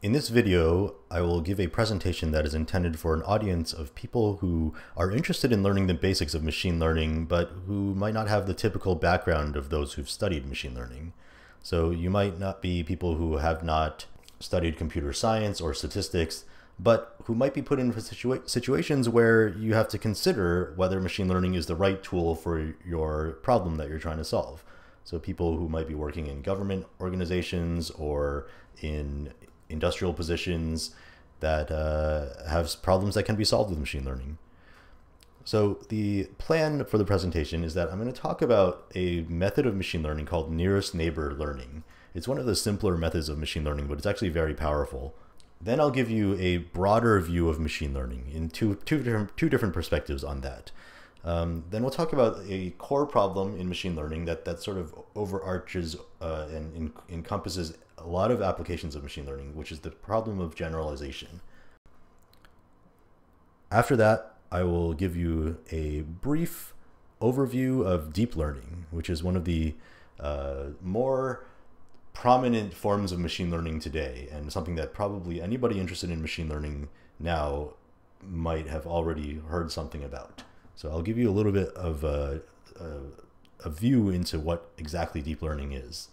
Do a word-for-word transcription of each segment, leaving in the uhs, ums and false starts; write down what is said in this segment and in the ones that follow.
In this video, I will give a presentation that is intended for an audience of people who are interested in learning the basics of machine learning, but who might not have the typical background of those who've studied machine learning. So you might not be people who have not studied computer science or statistics, but who might be put into situa- situations where you have to consider whether machine learning is the right tool for your problem that you're trying to solve. So people who might be working in government organizations or in industrial positions that uh, have problems that can be solved with machine learning. So the plan for the presentation is that I'm going to talk about a method of machine learning called nearest neighbor learning. It's one of the simpler methods of machine learning, but it's actually very powerful. Then I'll give you a broader view of machine learning in two, two, different, two different perspectives on that. Um, then we'll talk about a core problem in machine learning that, that sort of overarches uh, and in, encompasses a lot of applications of machine learning, which is the problem of generalization. After that, I will give you a brief overview of deep learning, which is one of the uh, more prominent forms of machine learning today, and something that probably anybody interested in machine learning now might have already heard something about. So I'll give you a little bit of a, a, a view into what exactly deep learning is.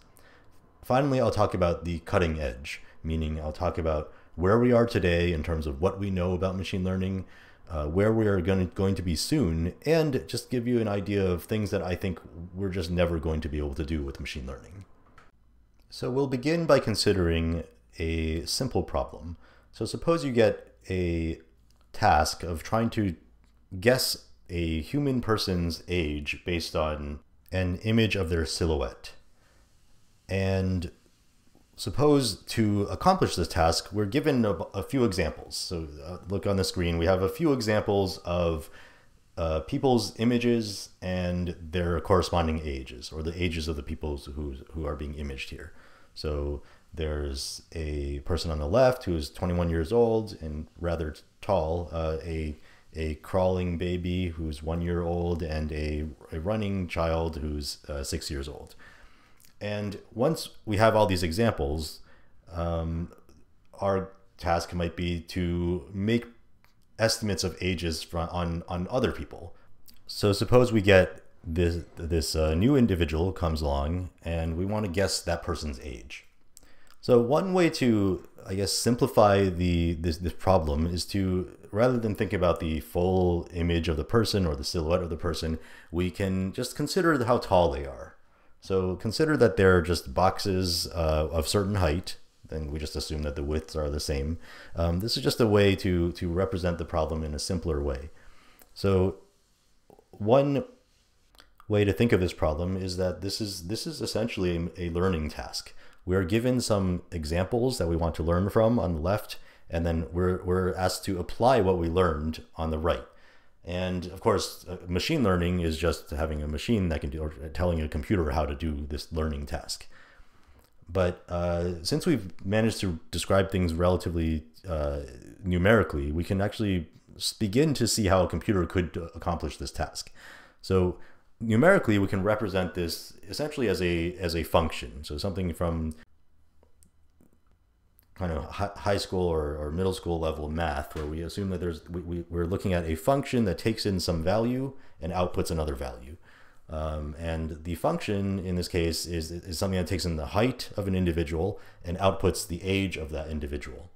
Finally, I'll talk about the cutting edge, meaning I'll talk about where we are today in terms of what we know about machine learning, uh, where we are going to, going to be soon, and just give you an idea of things that I think we're just never going to be able to do with machine learning. So we'll begin by considering a simple problem. So suppose you get a task of trying to guess a human person's age based on an image of their silhouette. And suppose to accomplish this task, we're given a, a few examples. So uh, look on the screen, we have a few examples of uh, people's images and their corresponding ages, or the ages of the people who, who are being imaged here. So there's a person on the left who is twenty-one years old and rather tall, uh, a a crawling baby who's one year old, and a, a running child who's uh, six years old. And once we have all these examples, um, our task might be to make estimates of ages from, on, on other people. So suppose we get this, this uh, new individual comes along and we want to guess that person's age. So one way to, I guess, simplify the, this, this problem is to, rather than think about the full image of the person or the silhouette of the person, we can just consider how tall they are. So consider that they're just boxes uh, of certain height, then we just assume that the widths are the same. Um, this is just a way to, to represent the problem in a simpler way. So one way to think of this problem is that this is, this is essentially a, a learning task. We are given some examples that we want to learn from on the left, and then we're, we're asked to apply what we learned on the right. And of course, uh, machine learning is just having a machine that can do, or telling a computer how to do this learning task. But uh, since we've managed to describe things relatively uh, numerically, we can actually begin to see how a computer could accomplish this task. So numerically, we can represent this essentially as a, as a function. So something from kind of high school or, or middle school level math, where we assume that there's we, we, we're looking at a function that takes in some value and outputs another value. Um, and the function in this case is, is something that takes in the height of an individual and outputs the age of that individual.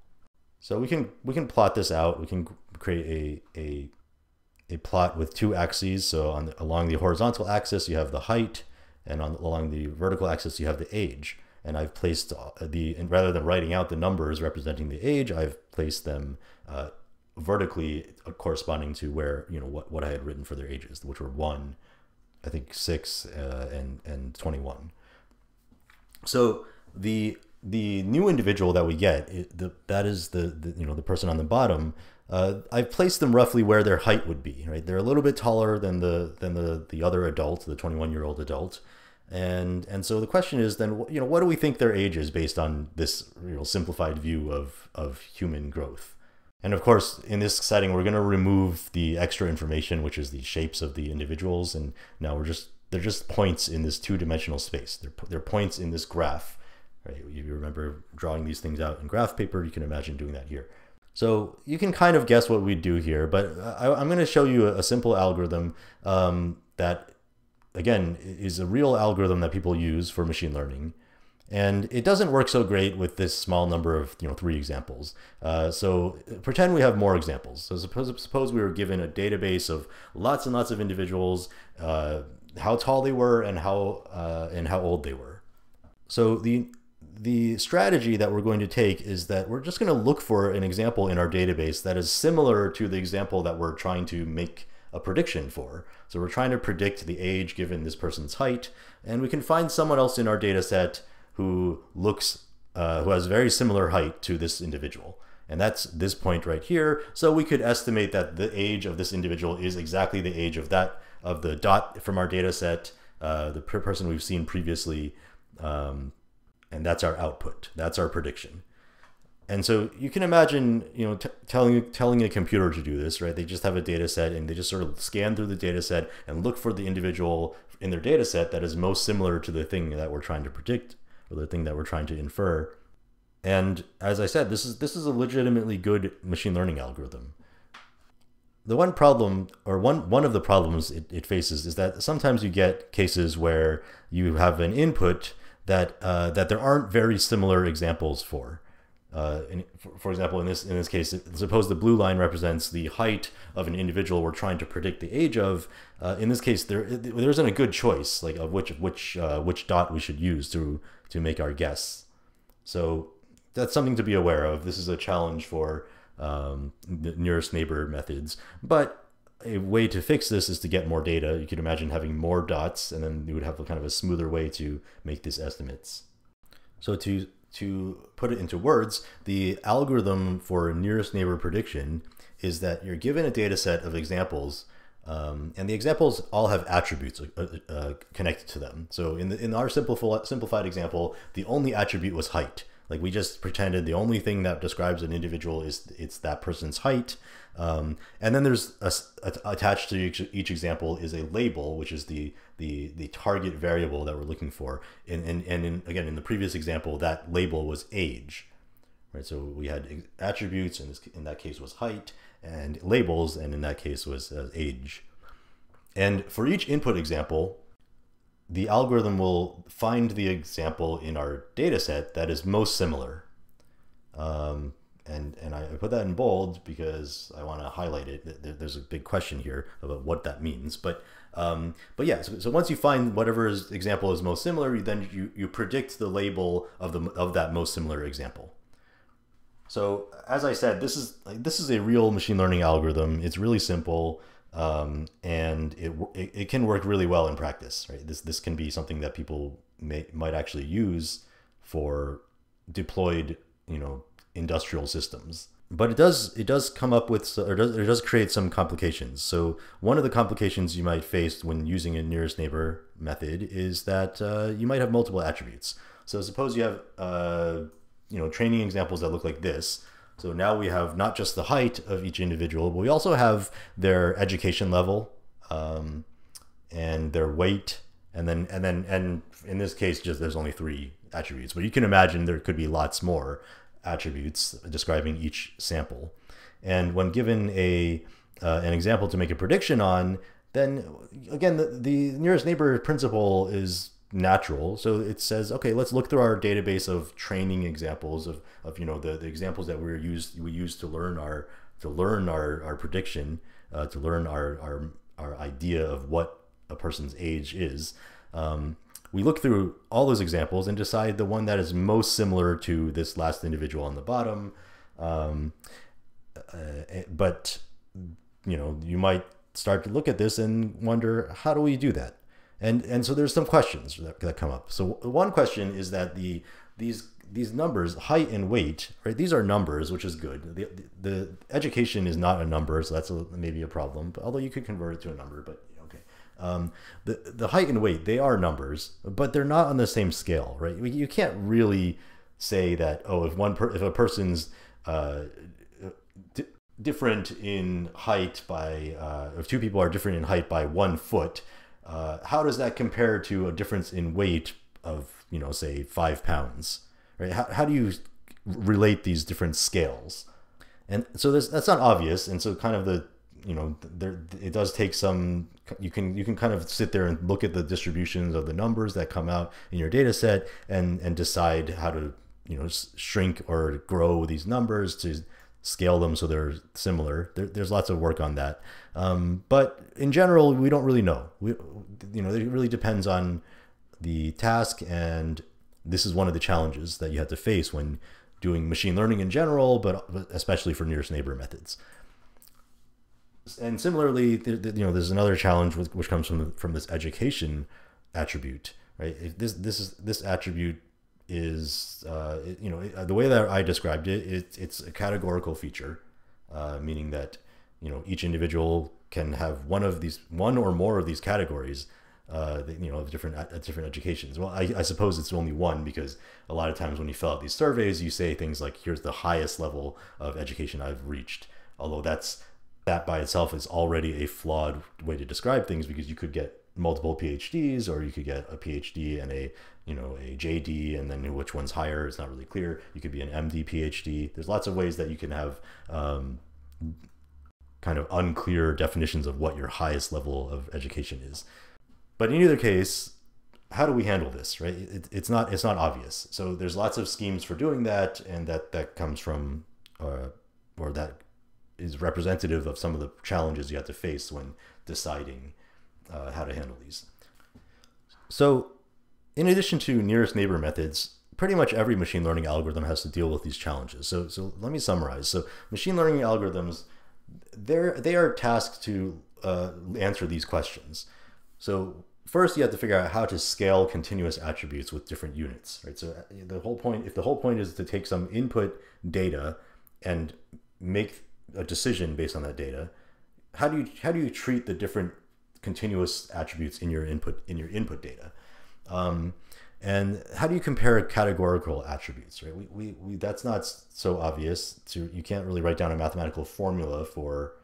So we can we can plot this out. We can create a, a, a plot with two axes. So on the, along the horizontal axis, you have the height, and on, along the vertical axis, you have the age. And I've placed the, and rather than writing out the numbers representing the age, I've placed them uh, vertically corresponding to where, you know, what, what I had written for their ages, which were one, I think six, uh, and, and twenty-one. So the, the new individual that we get, it, the, that is the, the, you know, the person on the bottom, uh, I've placed them roughly where their height would be, right? They're a little bit taller than the, than the, the other adult, the twenty-one year old adult. And and so the question is then, you know, what do we think their age is based on this, you know, simplified view of, of human growth? And of course, in this setting, we're going to remove the extra information, which is the shapes of the individuals. And now we're just, they're just points in this two-dimensional space. They're, they're points in this graph Right? If you remember drawing these things out in graph paper, you can imagine doing that here. So you can kind of guess what we do here, but I, I'm going to show you a simple algorithm um, that, again, is a real algorithm that people use for machine learning. And it doesn't work so great with this small number of, you know, three examples. Uh, so pretend we have more examples. So suppose, suppose we were given a database of lots and lots of individuals, uh, how tall they were and how, uh, and how old they were. So the, the strategy that we're going to take is that we're just going to look for an example in our database that is similar to the example that we're trying to make a prediction for. So we're trying to predict the age given this person's height, and we can find someone else in our data set who looks, uh, who has very similar height to this individual. And that's this point right here. So we could estimate that the age of this individual is exactly the age of that, of the dot from our data set, uh, the per person we've seen previously. Um, and that's our output. That's our prediction. And so you can imagine, you know, t telling, telling a computer to do this, right? They just have a data set and they just sort of scan through the data set and look for the individual in their data set that is most similar to the thing that we're trying to predict, or the thing that we're trying to infer. And as I said, this is this is a legitimately good machine learning algorithm. The one problem, or one one of the problems it, it faces, is that sometimes you get cases where you have an input that uh, that there aren't very similar examples for. Uh, in, for, for example, in this in this case, suppose the blue line represents the height of an individual we're trying to predict the age of. Uh, in this case, there there isn't a good choice, like of which which uh, which dot we should use to to make our guess. So that's something to be aware of. This is a challenge for um, the nearest neighbor methods, but a way to fix this is to get more data. You could imagine having more dots, and then you would have a kind of a smoother way to make these estimates. So to To put it into words, the algorithm for nearest neighbor prediction is that you're given a data set of examples, um, and the examples all have attributes uh, uh, connected to them. So in, the, in our simplif simplified example, the only attribute was height. Like we just pretended the only thing that describes an individual is it's that person's height. Um, and then there's a, a, attached to each, each example is a label, which is the the the target variable that we're looking for. And and and in, again, in the previous example, that label was age, right? So we had attributes, and in, in that case was height, and labels, and in that case was uh, age. And for each input example, the algorithm will find the example in our data set that is most similar. Um, and and I put that in bold because I want to highlight it. There's a big question here about what that means. But um, but yeah, so, so once you find whatever is, example is most similar, you then you, you predict the label of, the, of that most similar example. So as I said, this is, like, this is a real machine learning algorithm. It's really simple. Um, and it, it it can work really well in practice, right? This this can be something that people may might actually use for deployed, you know, industrial systems. But it does it does come up with or does it does create some complications. So one of the complications you might face when using a nearest neighbor method is that uh, you might have multiple attributes. So suppose you have uh, you know, training examples that look like this. So now we have not just the height of each individual, but we also have their education level, um, and their weight, and then and then and in this case, just there's only three attributes, but you can imagine there could be lots more attributes describing each sample. And when given a uh, an example to make a prediction on, then again the, the nearest neighbor principle is natural. So it says, okay, let's look through our database of training examples of, of you know, the, the examples that we used we used to learn our to learn our, our prediction, uh, to learn our, our our idea of what a person's age is. Um, we look through all those examples and decide the one that is most similar to this last individual on the bottom. Um, uh, but you know, you might start to look at this and wonder, how do we do that? And and so there's some questions that, that come up. So one question is that the these these numbers, height and weight, right? These are numbers, which is good. The, the, the education is not a number, so that's a, maybe a problem. But, although you could convert it to a number, but okay. Um, the the height and weight, they are numbers, but they're not on the same scale, right? You can't really say that, oh, if one per, if a person's uh, di different in height by uh, if two people are different in height by one foot. Uh, how does that compare to a difference in weight of, you know, say five pounds? right? How, how do you relate these different scales? And so this, that's not obvious. And so kind of the, you know, there, it does take some, you can, you can kind of sit there and look at the distributions of the numbers that come out in your data set and, and decide how to, you know, shrink or grow these numbers to scale them so they're similar. There, there's lots of work on that. Um, but in general, we don't really know. We, you know, it really depends on the task, and this is one of the challenges that you have to face when doing machine learning in general, but especially for nearest neighbor methods. And similarly, you know, there's another challenge which comes from from this education attribute, right? If this this is this attribute is uh, you know, the way that I described it, it it's a categorical feature, uh, meaning that, you know, each individual can have one of these, one or more of these categories, uh, you know, of different uh, different educations. Well, I, I suppose it's only one, because a lot of times when you fill out these surveys, you say things like, "Here's the highest level of education I've reached," although that's that by itself is already a flawed way to describe things, because you could get multiple PhDs, or you could get a PhD and a, you know, a J D, and then which one's higher, it's not really clear. You could be an M D, PhD. There's lots of ways that you can have um, kind of unclear definitions of what your highest level of education is. But in either case, how do we handle this, right? It, it's not, it's not obvious. So there's lots of schemes for doing that, and that, that comes from, uh, or that is representative of some of the challenges you have to face when deciding uh, how to handle these. So in addition to nearest neighbor methods, pretty much every machine learning algorithm has to deal with these challenges. So, so let me summarize. So machine learning algorithms, they're, they are tasked to uh, answer these questions. So first, you have to figure out how to scale continuous attributes with different units, right? So the whole point, if the whole point is to take some input data and make a decision based on that data, how do you how do you treat the different continuous attributes in your input in your input data, um, and how do you compare categorical attributes? Right, we, we, we that's not so obvious. To you can't really write down a mathematical formula for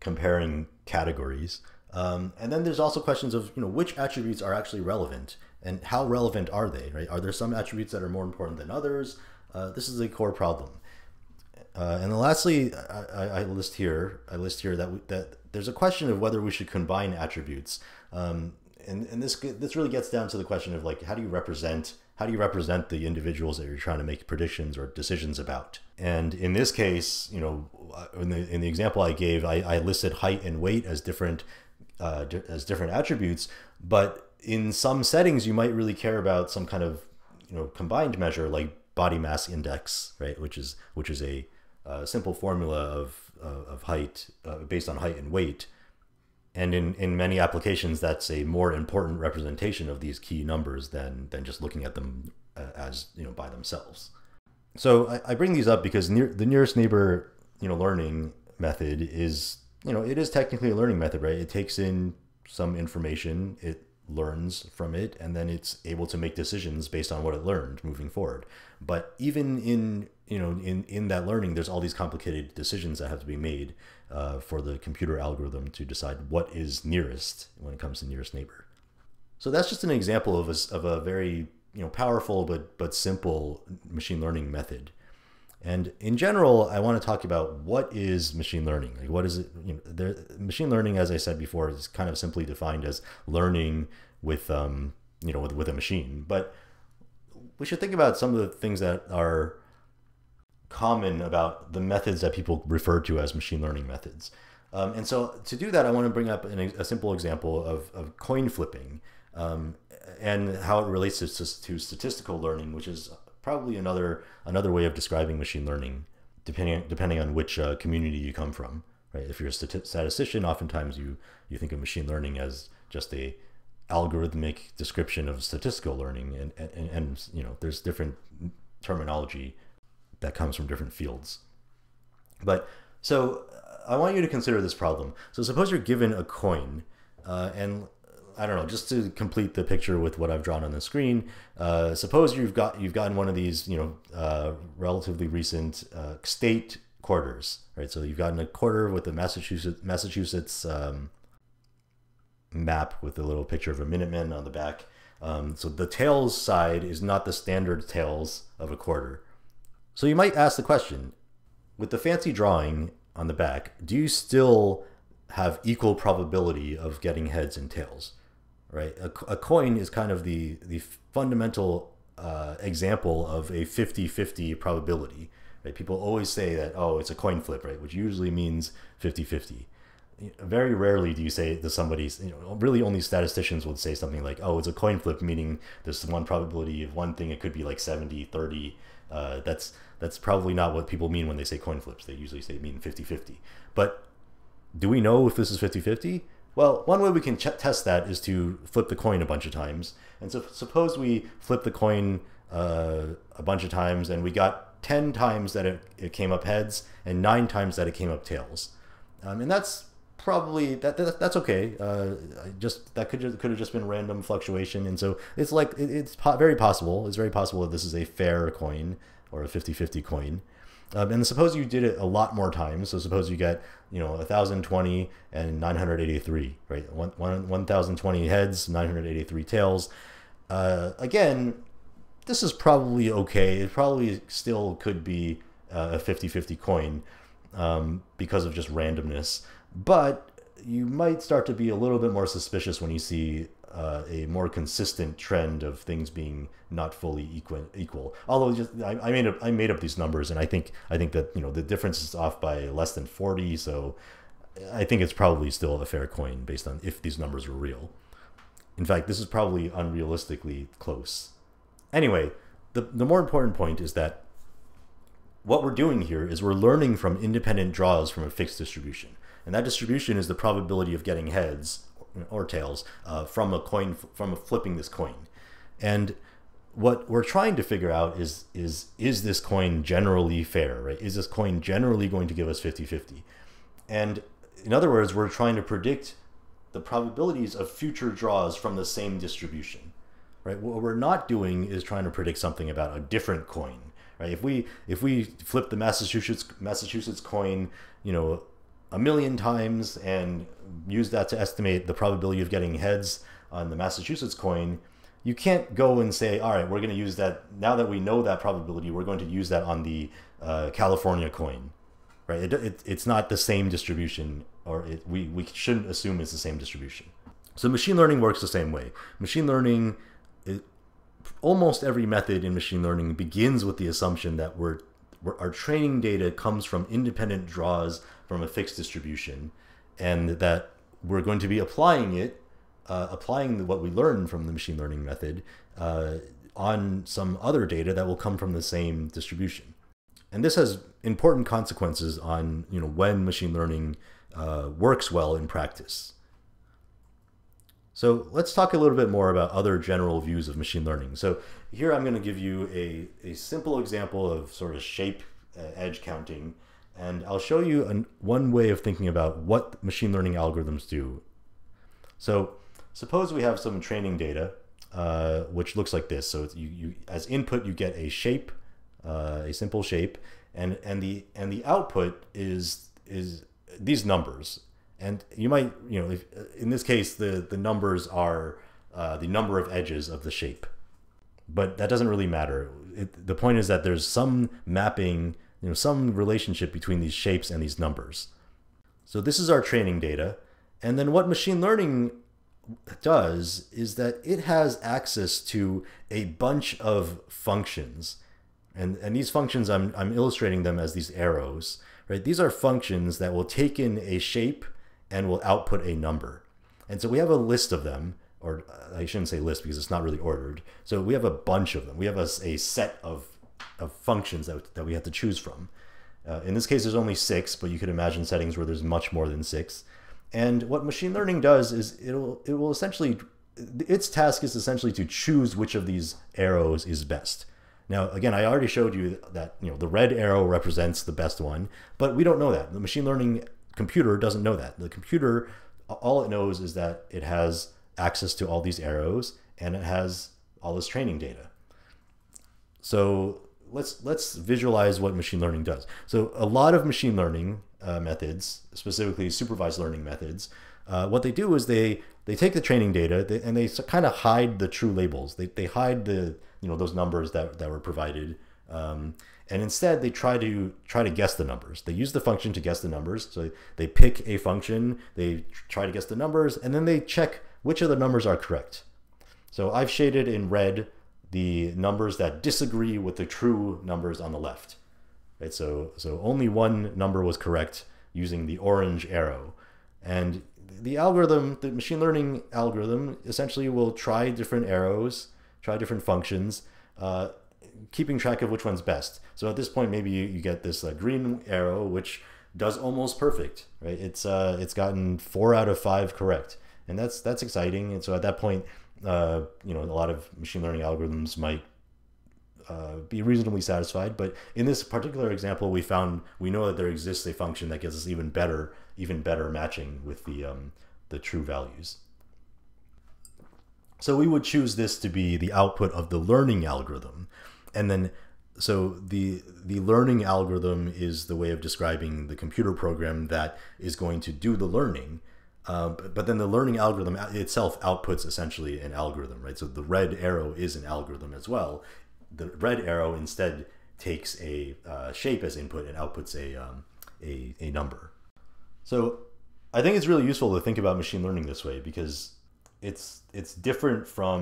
comparing categories. Um, and then there's also questions of, you know, which attributes are actually relevant and how relevant are they? Right, are there some attributes that are more important than others? Uh, this is a core problem. Uh, and then lastly, I, I list here, I list here that, we, that there's a question of whether we should combine attributes. Um, and and this, this really gets down to the question of, like, how do you represent, how do you represent the individuals that you're trying to make predictions or decisions about? And in this case, you know, in the, in the example I gave, I, I listed height and weight as different, uh, as different attributes, but in some settings, you might really care about some kind of, you know, combined measure like body mass index, right? Which is, which is a, Uh, simple formula of, uh, of height uh, based on height and weight. And in, in many applications, that's a more important representation of these key numbers than, than just looking at them uh, as, you know, by themselves. So I, I bring these up because near, the nearest neighbor, you know, learning method is, you know, it is technically a learning method, right? It takes in some information, it learns from it, and then it's able to make decisions based on what it learned moving forward. But even in, you know, in, in that learning, there's all these complicated decisions that have to be made uh, for the computer algorithm to decide what is nearest when it comes to nearest neighbor. So that's just an example of a, of a very, you know, powerful but, but simple machine learning method. And in general, I want to talk about what is machine learning. Like, what is it? You know, there, machine learning, as I said before, is kind of simply defined as learning with, um, you know, with, with a machine. But we should think about some of the things that are common about the methods that people refer to as machine learning methods. Um, and so to do that, I want to bring up an, a simple example of, of coin flipping um, and how it relates to, to statistical learning, which is probably another another way of describing machine learning, depending depending on which uh, community you come from, right? If you're a statistician, oftentimes you you think of machine learning as just a algorithmic description of statistical learning, and and, and you know, there's different terminology that comes from different fields. But so I want you to consider this problem. So suppose you're given a coin, uh, and I don't know, just to complete the picture with what I've drawn on the screen, uh, suppose you've got you've gotten one of these, you know, uh, relatively recent uh, state quarters, right? So you've gotten a quarter with the Massachusetts Massachusetts um, map with a little picture of a Minuteman on the back, Um, so the tails side is not the standard tails of a quarter. So you might ask the question, with the fancy drawing on the back, do you still have equal probability of getting heads and tails? Right? A, a coin is kind of the, the fundamental uh, example of a fifty fifty probability. Right? People always say that, oh, it's a coin flip, right? Which usually means fifty fifty. Very rarely do you say to somebody, you know, really only statisticians would say something like, oh, it's a coin flip, meaning there's one probability of one thing, it could be like seventy thirty. Uh, that's that's probably not what people mean when they say coin flips. They usually say mean fifty fifty. But do we know if this is fifty fifty? Well, one way we can ch test that is to flip the coin a bunch of times. And so suppose we flip the coin uh, a bunch of times and we got ten times that it, it came up heads and nine times that it came up tails. Um, and that's probably that, that that's okay. Uh, just that could could have just been random fluctuation, and so it's like it, it's po very possible. It's very possible that this is a fair coin or a fifty fifty coin. Um, and suppose you did it a lot more times. So suppose you got you know one thousand twenty and nine hundred eighty-three, right? One one one thousand twenty heads, nine hundred eighty-three tails. Uh, again, this is probably okay. It probably still could be uh, a fifty fifty coin um, because of just randomness. But you might start to be a little bit more suspicious when you see uh, a more consistent trend of things being not fully equal. Equal. Although, just I, I made up, I made up these numbers, and I think I think that you know the difference is off by less than forty. So I think it's probably still a fair coin based on if these numbers were real. In fact, this is probably unrealistically close. Anyway, the the more important point is that what we're doing here is we're learning from independent draws from a fixed distribution. And that distribution is the probability of getting heads or tails uh, from a coin, from a flipping this coin. And what we're trying to figure out is, is, is this coin generally fair, right? Is this coin generally going to give us fifty fifty? And in other words, we're trying to predict the probabilities of future draws from the same distribution, right? What we're not doing is trying to predict something about a different coin, right? If we, if we flip the Massachusetts, Massachusetts coin, you know, a million times and use that to estimate the probability of getting heads on the Massachusetts coin, you can't go and say, all right, we're going to use that, now that we know that probability, we're going to use that on the uh, California coin, right? It, it, it's not the same distribution, or it, we, we shouldn't assume it's the same distribution. So machine learning works the same way. Machine learning, it, almost every method in machine learning begins with the assumption that we're our training data comes from independent draws from a fixed distribution, and that we're going to be applying it, uh, applying what we learned from the machine learning method uh, on some other data that will come from the same distribution. And this has important consequences on you know, when machine learning uh, works well in practice. So let's talk a little bit more about other general views of machine learning. So here I'm going to give you a, a simple example of sort of shape uh, edge counting, and I'll show you an, one way of thinking about what machine learning algorithms do. So suppose we have some training data, uh, which looks like this. So it's, you, you, as input, you get a shape, uh, a simple shape, and, and, the, and the output is, is these numbers. And you might, you know, if, in this case, the, the numbers are uh, the number of edges of the shape. But that doesn't really matter. It, the point is that there's some mapping, you know, some relationship between these shapes and these numbers. So this is our training data. And then what machine learning does is that it has access to a bunch of functions. And, and these functions, I'm, I'm illustrating them as these arrows, right? These are functions that will take in a shape and will output a number. And so we have a list of them, or I shouldn't say list because it's not really ordered. So we have a bunch of them. We have a, a set of, of functions that, that we have to choose from. Uh, in this case, there's only six, but you could imagine settings where there's much more than six. And what machine learning does is it'll, it will essentially, its task is essentially to choose which of these arrows is best. Now, again, I already showed you that you know the red arrow represents the best one, but we don't know that. The machine learning computer doesn't know that. The computer, all it knows is that it has access to all these arrows and it has all this training data. So let's let's visualize what machine learning does. So a lot of machine learning uh, methods, specifically supervised learning methods, uh, what they do is they they take the training data they, and they kind of hide the true labels. They, they hide the, you know, those numbers that, that were provided. Um, and instead they try to try to guess the numbers. They use the function to guess the numbers. So they pick a function, they try to guess the numbers, and then they check which of the numbers are correct. So I've shaded in red the numbers that disagree with the true numbers on the left. Right, so, so only one number was correct using the orange arrow. And the algorithm, the machine learning algorithm, essentially will try different arrows, try different functions, uh, keeping track of which one's best. So at this point, maybe you, you get this uh, green arrow, which does almost perfect, right? It's, uh, it's gotten four out of five correct. And that's, that's exciting. And so at that point, uh, you know, a lot of machine learning algorithms might Uh, be reasonably satisfied, but in this particular example, we found we know that there exists a function that gives us even better, even better matching with the um, the true values. So we would choose this to be the output of the learning algorithm, and then so the the learning algorithm is the way of describing the computer program that is going to do the learning. Uh, but, but then the learning algorithm itself outputs essentially an algorithm, right? So the red arrow is an algorithm as well. The red arrow instead takes a uh, shape as input and outputs a, um, a, a number. So I think it's really useful to think about machine learning this way, because it's, it's different from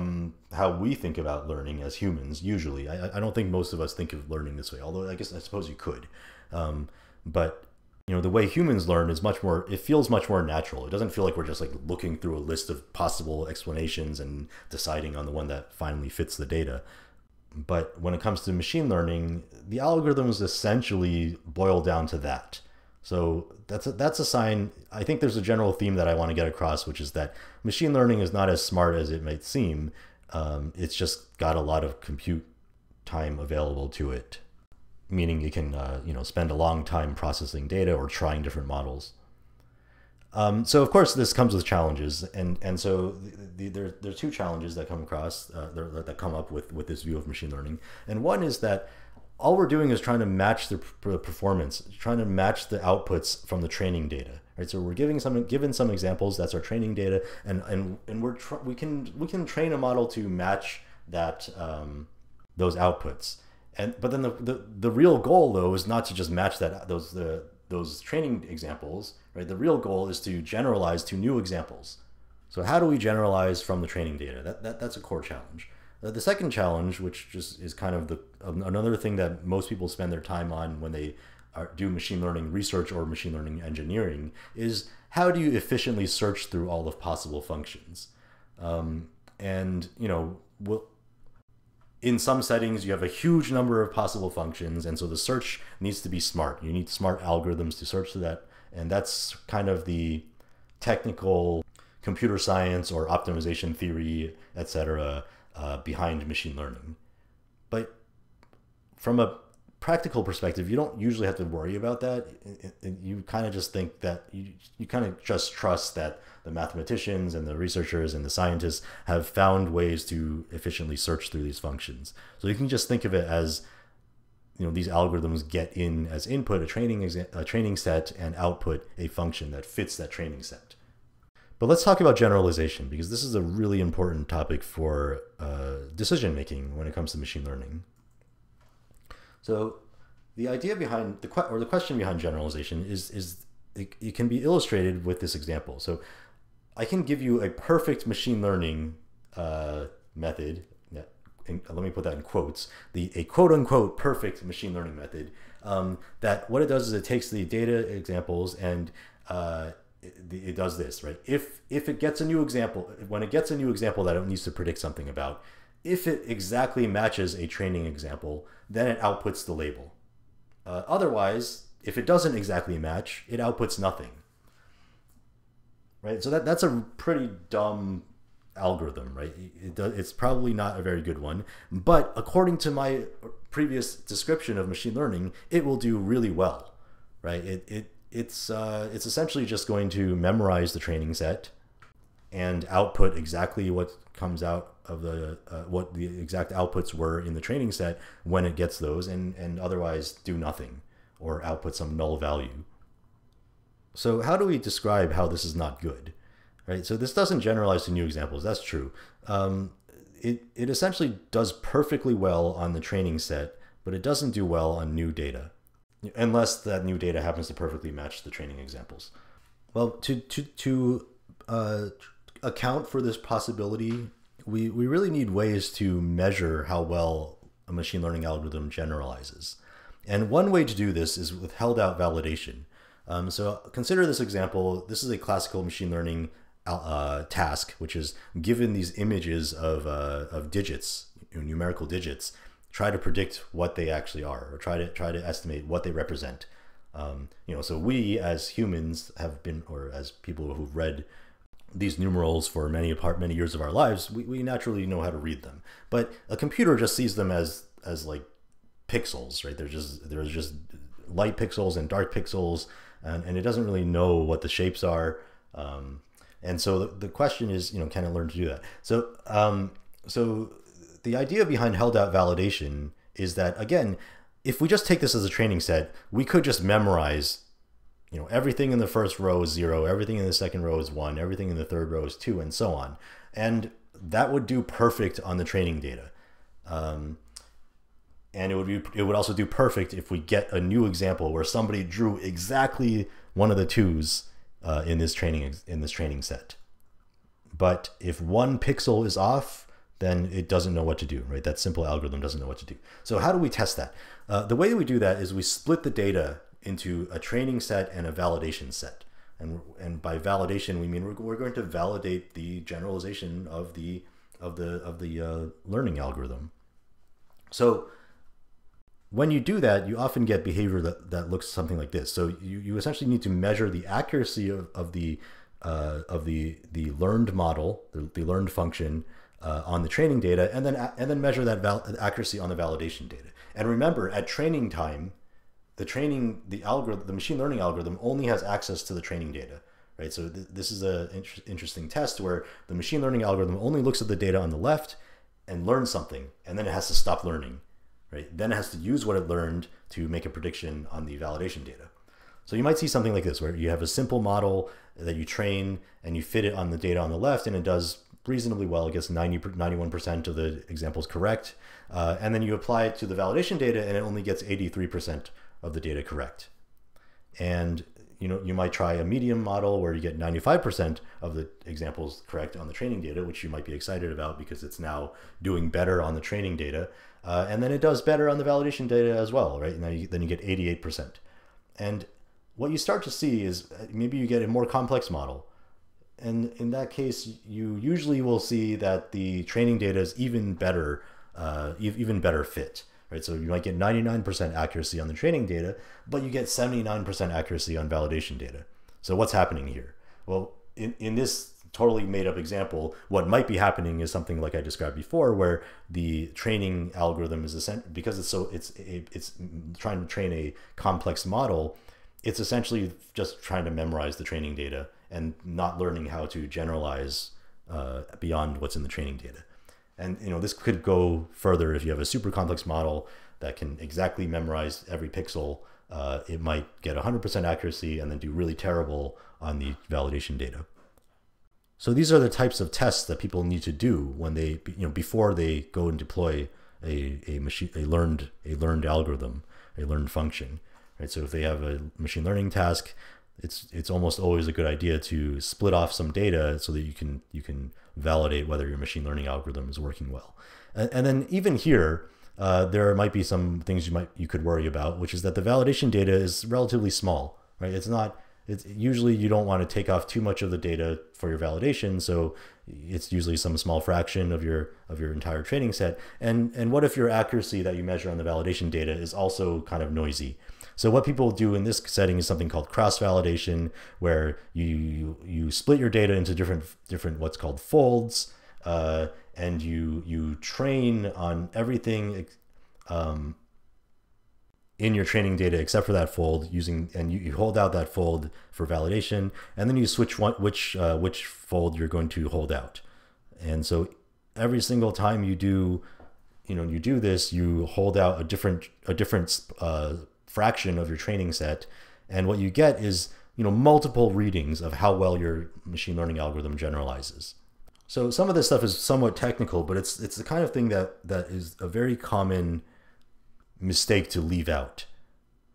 how we think about learning as humans, usually. I, I don't think most of us think of learning this way, although I guess I suppose you could. Um, but you know, the way humans learn is much more, it feels much more natural. It doesn't feel like we're just like looking through a list of possible explanations and deciding on the one that finally fits the data. But when it comes to machine learning, the algorithms essentially boil down to that. So that's a, that's a sign. I think there's a general theme that I want to get across, which is that machine learning is not as smart as it might seem. Um, it's just got a lot of compute time available to it, meaning it can uh, you know, spend a long time processing data or trying different models. Um, so of course this comes with challenges, and and so the, the, there there are two challenges that come across uh, that, that come up with with this view of machine learning. And one is that all we're doing is trying to match the performance, trying to match the outputs from the training data. Right, so we're giving some given some examples. That's our training data, and and and we're tr we can we can train a model to match that um, those outputs. And but then the, the the real goal though is not to just match that those the those training examples, right? The real goal is to generalize to new examples. So how do we generalize from the training data? That, that, that's a core challenge. Uh, the second challenge, which just is kind of the, um, another thing that most people spend their time on when they are, do machine learning research or machine learning engineering, is how do you efficiently search through all of possible functions? Um, and, you know, we'll, in some settings, you have a huge number of possible functions, and so the search needs to be smart. You need smart algorithms to search to that, and that's kind of the technical computer science or optimization theory, et cetera, uh, behind machine learning. But from a practical perspective, you don't usually have to worry about that. It, it, you kind of just think that you, you kind of just trust that the mathematicians and the researchers and the scientists have found ways to efficiently search through these functions. So you can just think of it as, you know, these algorithms get in as input a training a training set and output a function that fits that training set. But let's talk about generalization, because this is a really important topic for uh, decision making when it comes to machine learning. So the idea behind the or the question behind generalization is is it, it can be illustrated with this example. So I can give you a perfect machine learning uh, method. And let me put that in quotes. The a quote unquote perfect machine learning method. Um, that what it does is it takes the data examples and uh, it, it does this, right? If if it gets a new example, when it gets a new example that it needs to predict something about, if it exactly matches a training example, then it outputs the label. Uh, otherwise, if it doesn't exactly match, it outputs nothing. Right, so that, that's a pretty dumb algorithm, right? It does, it's probably not a very good one, but according to my previous description of machine learning, it will do really well, right? It, it, it's, uh, it's essentially just going to memorize the training set and output exactly what comes out of the, uh, what the exact outputs were in the training set when it gets those, and, and otherwise do nothing or output some null value. So how do we describe how this is not good? right? So this doesn't generalize to new examples. That's true. Um, it, it essentially does perfectly well on the training set, but it doesn't do well on new data, unless that new data happens to perfectly match the training examples. Well, to, to, to uh, account for this possibility, we, we really need ways to measure how well a machine learning algorithm generalizes. And one way to do this is with held out validation. Um, so consider this example. This is a classical machine learning uh, task, which is given these images of, uh, of digits, numerical digits, try to predict what they actually are, or try to try to estimate what they represent. Um, you know, so we as humans have been, or as people who've read these numerals for many part many years of our lives, we, we naturally know how to read them. But a computer just sees them as as like pixels, right? They're just there's just light pixels and dark pixels, and, and it doesn't really know what the shapes are. Um, and so the, the question is, you know, can it learn to do that? So um, so. The idea behind held out validation is that, again, if we just take this as a training set, we could just memorize, you know, everything in the first row is zero, everything in the second row is one, everything in the third row is two, and so on. And that would do perfect on the training data. Um, and it would be, it would also do perfect if we get a new example where somebody drew exactly one of the twos uh, in this training in this training set. But if one pixel is off, then it doesn't know what to do, right? That simple algorithm doesn't know what to do. So how do we test that? Uh, the way that we do that is we split the data into a training set and a validation set. And, and by validation, we mean we're, we're going to validate the generalization of the, of the, of the uh, learning algorithm. So when you do that, you often get behavior that, that looks something like this. So you, you essentially need to measure the accuracy of, of, the, uh, of the, the learned model, the, the learned function, Uh, on the training data, and then and then measure that val accuracy on the validation data. And remember, at training time, the training the algorithm, the machine learning algorithm, only has access to the training data, right? So th this is an inter interesting test where the machine learning algorithm only looks at the data on the left and learns something, and then it has to stop learning, right? Then it has to use what it learned to make a prediction on the validation data. So you might see something like this, where you have a simple model that you train and you fit it on the data on the left, and it does reasonably well. It gets ninety, ninety-one percent of the examples correct. Uh, and then you apply it to the validation data and it only gets eighty-three percent of the data correct. And you know, you might try a medium model where you get ninety-five percent of the examples correct on the training data, which you might be excited about because it's now doing better on the training data. Uh, and then it does better on the validation data as well, right? Now you, then you get eighty-eight percent. And what you start to see is maybe you get a more complex model. And in that case, you usually will see that the training data is even better, uh, even better fit, right? So you might get ninety-nine percent accuracy on the training data, but you get seventy-nine percent accuracy on validation data. So what's happening here? Well, in, in this totally made up example, what might be happening is something like I described before, where the training algorithm is essentially, because it's so it's it's trying to train a complex model, it's essentially just trying to memorize the training data and not learning how to generalize uh, beyond what's in the training data. And you know, this could go further. If you have a super complex model that can exactly memorize every pixel, uh, it might get one hundred percent accuracy and then do really terrible on the validation data. So these are the types of tests that people need to do when they, you know, before they go and deploy a a machine a learned a learned algorithm, a learned function. Right. So if they have a machine learning task, It's it's almost always a good idea to split off some data so that you can you can validate whether your machine learning algorithm is working well. And, and then even here, uh, there might be some things you might you could worry about, which is that the validation data is relatively small, right? It's not. It's usually you don't want to take off too much of the data for your validation, so it's usually some small fraction of your of your entire training set. And and what if your accuracy that you measure on the validation data is also kind of noisy? So what people do in this setting is something called cross-validation, where you, you you split your data into different different what's called folds, uh, and you you train on everything um, in your training data except for that fold, using and you, you hold out that fold for validation, and then you switch one, which uh, which fold you're going to hold out. And so every single time you do, you know, you do this, you hold out a different a different. Uh, fraction of your training set, And what you get is, you know, multiple readings of how well your machine learning algorithm generalizes. So some of this stuff is somewhat technical, but it's it's the kind of thing that that is a very common mistake to leave out.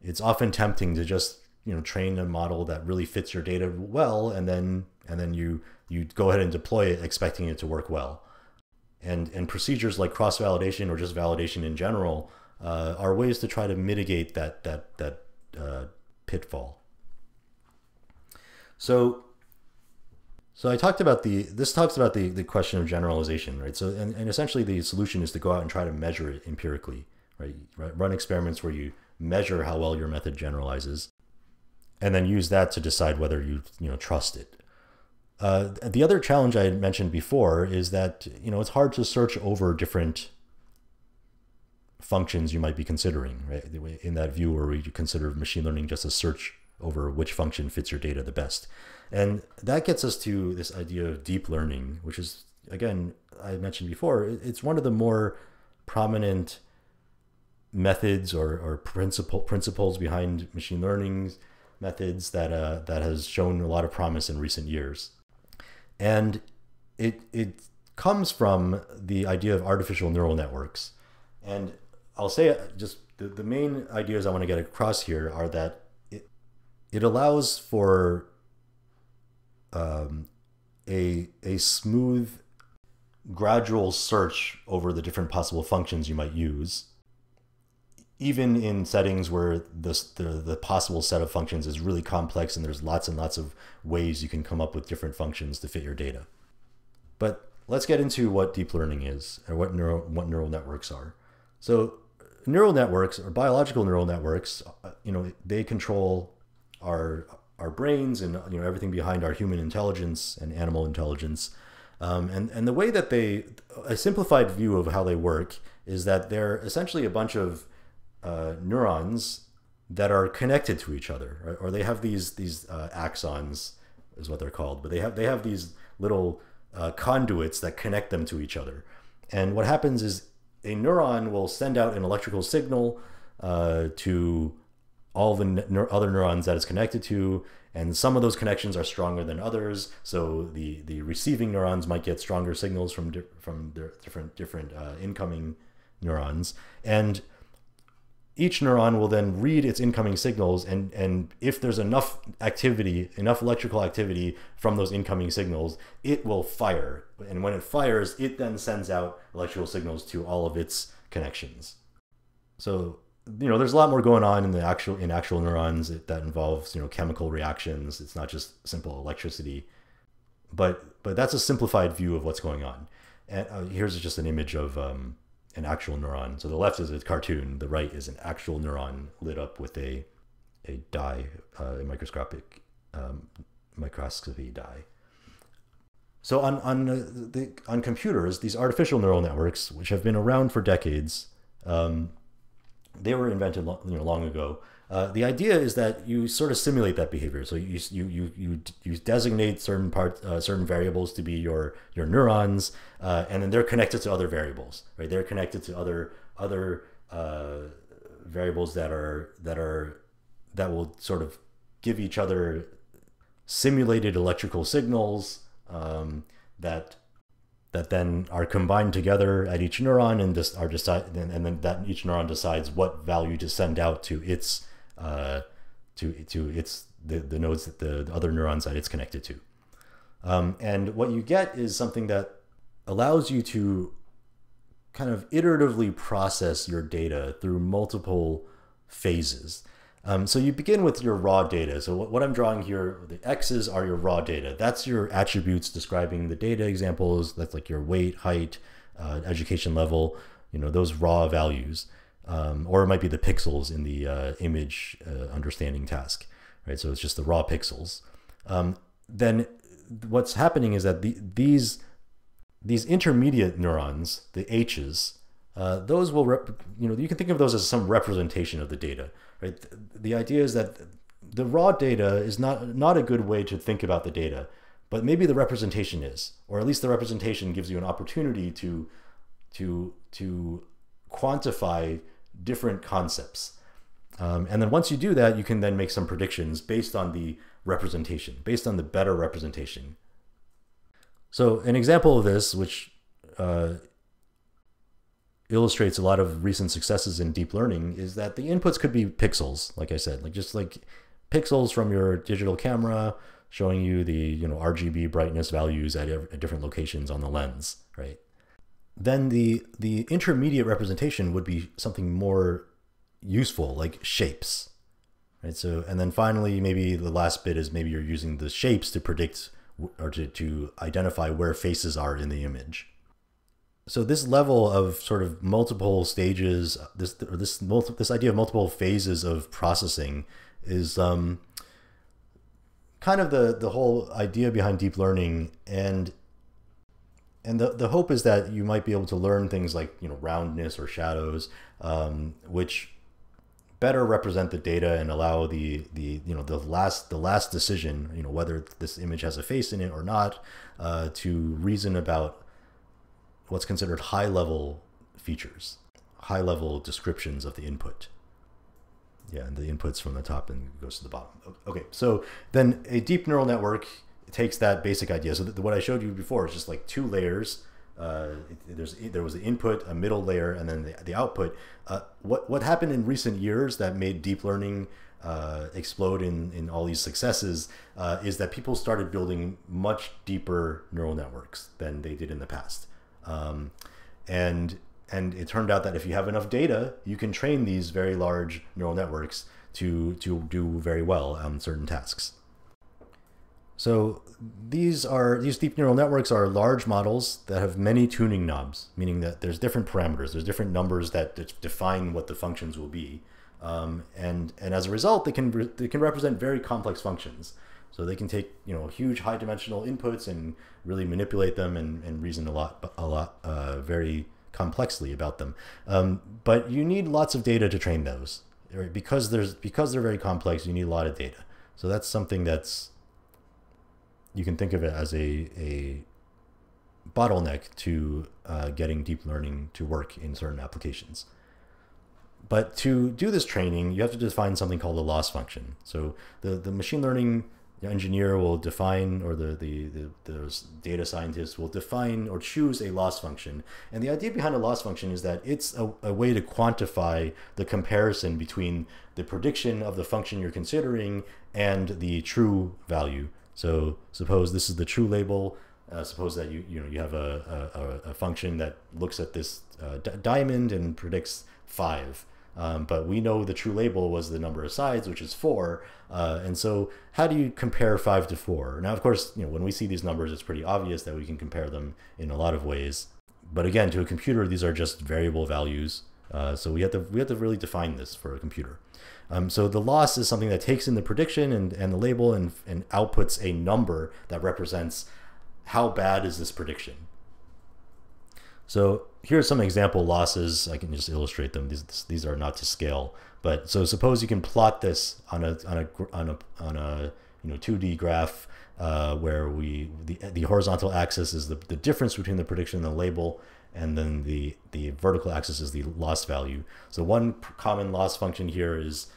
It's often tempting to just, you know, train a model that really fits your data well, and then and then you you go ahead and deploy it expecting it to work well. And and procedures like cross-validation or just validation in general uh, are ways to try to mitigate that that that uh, pitfall. So. So I talked about the, this talks about the, the question of generalization, right? So, and, and essentially the solution is to go out and try to measure it empirically, right? Run experiments where you measure how well your method generalizes, and then use that to decide whether you, you know, trust it. Uh, the other challenge I had mentioned before is that, you know, it's hard to search over different functions you might be considering, right? In that view where you consider machine learning just a search over which function fits your data the best. And that gets us to this idea of deep learning, which is, again, I mentioned before, it's one of the more prominent methods or, or principle, principles behind machine learning methods that, uh, that has shown a lot of promise in recent years. And it, it comes from the idea of artificial neural networks. And I'll say just the, the main ideas I want to get across here are that it, it allows for Um, a, a smooth, gradual search over the different possible functions you might use, even in settings where this, the, the possible set of functions is really complex and there's lots and lots of ways you can come up with different functions to fit your data. But let's get into what deep learning is and what neural, what neural networks are. So neural networks, or biological neural networks, you know, they control our our brains and, you know, everything behind our human intelligence and animal intelligence. Um, and, and the way that they, a simplified view of how they work is that they're essentially a bunch of uh, neurons that are connected to each other, right? Or they have these, these uh, axons is what they're called, but they have, they have these little uh, conduits that connect them to each other. And what happens is a neuron will send out an electrical signal uh, to all the ne other neurons that it's connected to, and some of those connections are stronger than others. So the the receiving neurons might get stronger signals from di from their different different uh, incoming neurons, and each neuron will then read its incoming signals. And and if there's enough activity, enough electrical activity from those incoming signals, it will fire. And when it fires, it then sends out electrical signals to all of its connections. So, you know, there's a lot more going on in the actual in actual neurons that involves, you know, chemical reactions. It's not just simple electricity, but but that's a simplified view of what's going on. And uh, here's just an image of um, an actual neuron. So the left is a cartoon, the right is an actual neuron lit up with a a dye, uh, a microscopic um, microscopy dye. So on on uh, the on computers, these artificial neural networks, which have been around for decades. Um, They were invented, you know, long ago. Uh, the idea is that you sort of simulate that behavior. So you you you you, you designate certain parts, uh, certain variables to be your your neurons, uh, and then they're connected to other variables, right? They're connected to other other uh, variables that are that are that will sort of give each other simulated electrical signals um, that. that then are combined together at each neuron, and just are decide, and then that each neuron decides what value to send out to its, uh, to to its the, the nodes that the, the other neurons that it's connected to, um, and what you get is something that allows you to kind of iteratively process your data through multiple phases. Um, so you begin with your raw data. So what, what I'm drawing here, the X's are your raw data. That's your attributes describing the data examples. That's like your weight, height, uh, education level, you know, those raw values. Um, or it might be the pixels in the uh, image uh, understanding task, right? So it's just the raw pixels. Um, then what's happening is that the, these, these intermediate neurons, the H's, Uh, those will, rep you know, you can think of those as some representation of the data, right? The idea is that the raw data is not, not a good way to think about the data, but maybe the representation is, or at least the representation gives you an opportunity to, to, to quantify different concepts. Um, and then once you do that, you can then make some predictions based on the representation, based on the better representation. So an example of this, which uh, illustrates a lot of recent successes in deep learning, is that the inputs could be pixels, like I said, like just like pixels from your digital camera showing you the you know R G B brightness values at, at different locations on the lens, right? Then the the intermediate representation would be something more useful, like shapes, right? So, and then finally, maybe the last bit is maybe you're using the shapes to predict or to, to identify where faces are in the image. So this level of sort of multiple stages, this or this this idea of multiple phases of processing is um, kind of the the whole idea behind deep learning, and and the the hope is that you might be able to learn things like you know roundness or shadows, um, which better represent the data and allow the the you know the last the last decision, you know whether this image has a face in it or not, uh, to reason about what's considered high level features, high level descriptions of the input. Yeah, and the inputs from the top and goes to the bottom. Okay, so then a deep neural network takes that basic idea. So what I showed you before is just like two layers. Uh, there's there was the input, a middle layer, and then the, the output. Uh, what what happened in recent years that made deep learning uh, explode in in all these successes uh, is that people started building much deeper neural networks than they did in the past, um, and. And it turned out that if you have enough data, you can train these very large neural networks to, to do very well on certain tasks. So these are these deep neural networks are large models that have many tuning knobs, meaning that there's different parameters, there's different numbers that de define what the functions will be, um, and and as a result, they can re they can represent very complex functions. So they can take you know huge high-dimensional inputs and really manipulate them and, and reason a lot a lot uh, very complexly about them, um, but you need lots of data to train those, right? Because there's because they're very complex. You need a lot of data, so that's something that's you can think of it as a a bottleneck to uh, getting deep learning to work in certain applications. But to do this training, you have to define something called a loss function. So the the machine learning engineer will define, or the, the, the, the data scientist will define or choose a loss function. And the idea behind a loss function is that it's a, a way to quantify the comparison between the prediction of the function you're considering and the true value. So suppose this is the true label. Uh, suppose that you, you, know, you have a, a, a function that looks at this uh, diamond and predicts five. Um, but we know the true label was the number of sides, which is four. Uh, and so how do you compare five to four? Now, of course, you know, when we see these numbers, it's pretty obvious that we can compare them in a lot of ways. But again, to a computer, these are just variable values. Uh, so we have to, we have to really define this for a computer. Um, so the loss is something that takes in the prediction and, and the label and, and outputs a number that represents how bad is this prediction. So here's some example losses. I can just illustrate them. These these are not to scale, but so suppose you can plot this on a on a on a on a you know two D graph uh, where we the the horizontal axis is the the difference between the prediction and the label, and then the the vertical axis is the loss value. So one common loss function here is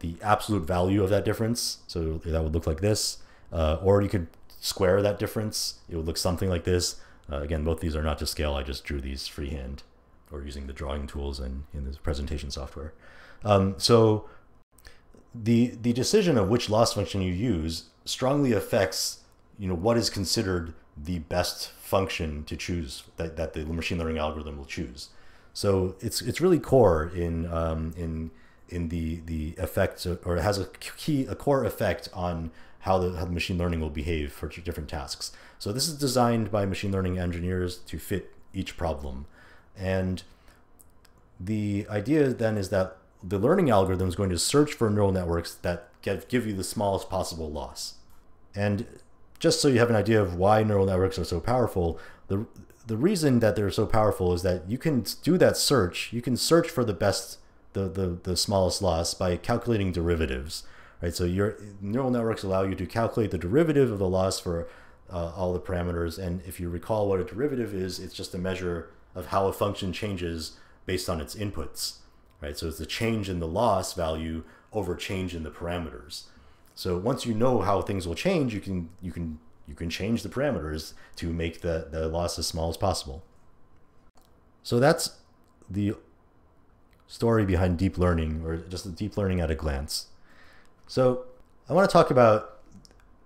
the absolute value of that difference. So that would look like this, uh, or you could square that difference. It would look something like this. Uh, again, both these are not to scale. I just drew these freehand or using the drawing tools and in this presentation software. Um, so the the decision of which loss function you use strongly affects you know what is considered the best function to choose that, that the machine learning algorithm will choose. So it's it's really core in um, in in the the effects, or it has a key a core effect on How the, how the machine learning will behave for different tasks. So this is designed by machine learning engineers to fit each problem. And the idea then is that the learning algorithm is going to search for neural networks that get, give you the smallest possible loss. And just so you have an idea of why neural networks are so powerful, the, the reason that they're so powerful is that you can do that search, you can search for the best, the, the, the smallest loss by calculating derivatives. Right, so your neural networks allow you to calculate the derivative of the loss for uh, all the parameters. And if you recall what a derivative is, it's just a measure of how a function changes based on its inputs. right? So it's the change in the loss value over change in the parameters. So once you know how things will change, you can you can you can change the parameters to make the the loss as small as possible. So that's the story behind deep learning, or just the deep learning at a glance. So I want to talk about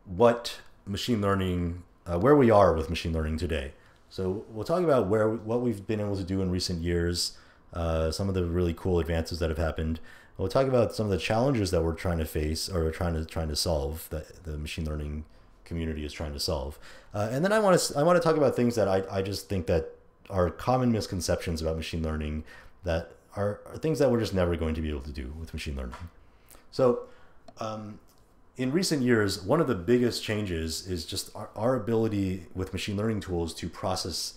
what machine learning, uh, where we are with machine learning today. So we'll talk about where what we've been able to do in recent years, uh, some of the really cool advances that have happened. We'll talk about some of the challenges that we're trying to face, or we're trying to trying to solve, that the machine learning community is trying to solve. Uh, and then I want to I want to talk about things that I I just think that are common misconceptions about machine learning, that are, are things that we're just never going to be able to do with machine learning. So um, in recent years, one of the biggest changes is just our, our ability with machine learning tools to process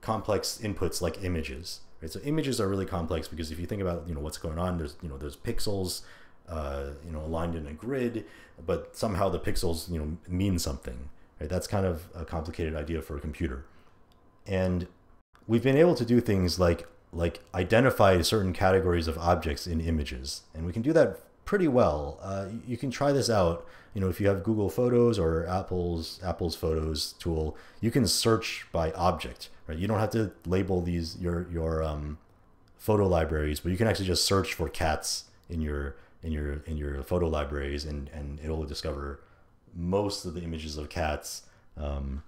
complex inputs like images. Right? So images are really complex because if you think about, you know, what's going on, there's, you know, there's pixels, uh, you know, aligned in a grid, but somehow the pixels, you know, mean something. Right? That's kind of a complicated idea for a computer. And we've been able to do things like like identify certain categories of objects in images, and we can do that pretty well. Uh, you can try this out. You know, if you have Google Photos or Apple's Apple's Photos tool, you can search by object. Right? You don't have to label these your your um, photo libraries, but you can actually just search for cats in your in your in your photo libraries, and and it'll discover most of the images of cats. Um,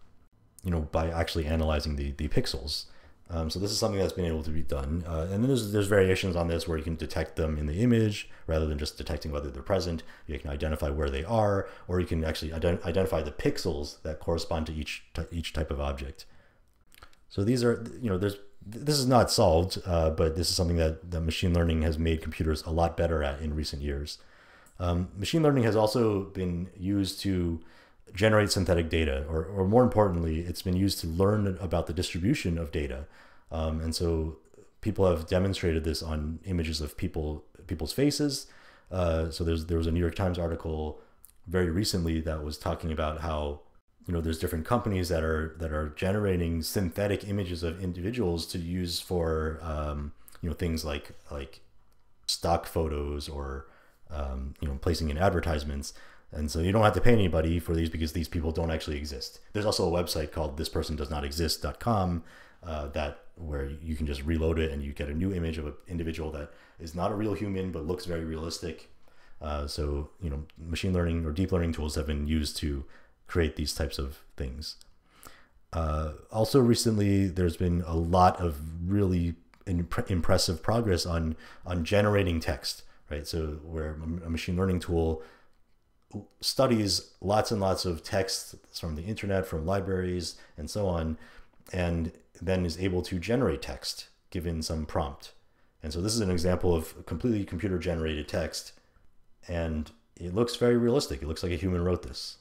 you know, by actually analyzing the the pixels. Um, so this is something that's been able to be done. Uh, and then there's, there's variations on this where you can detect them in the image rather than just detecting whether they're present. You can identify where they are, or you can actually ident identify the pixels that correspond to each, each type of object. So these are, you know, there's, this is not solved, uh, but this is something that, that machine learning has made computers a lot better at in recent years. Um, machine learning has also been used to generate synthetic data, or, or more importantly, it's been used to learn about the distribution of data. Um, and so people have demonstrated this on images of people people's faces. Uh, so there's, there was a New York Times article very recently that was talking about how, you know, there's different companies that are that are generating synthetic images of individuals to use for, um, you know, things like like stock photos, or, um, you know, placing in advertisements. And so you don't have to pay anybody for these because these people don't actually exist. There's also a website called this person does not exist dot com uh, that where you can just reload it and you get a new image of an individual that is not a real human but looks very realistic. Uh, so, you know, machine learning or deep learning tools have been used to create these types of things. Uh, also recently, there's been a lot of really imp- impressive progress on, on generating text, right? So where a machine learning tool studies lots and lots of text from the internet, from libraries, and so on, and then is able to generate text given some prompt. And so this is an example of completely computer-generated text, and it looks very realistic. It looks like a human wrote this.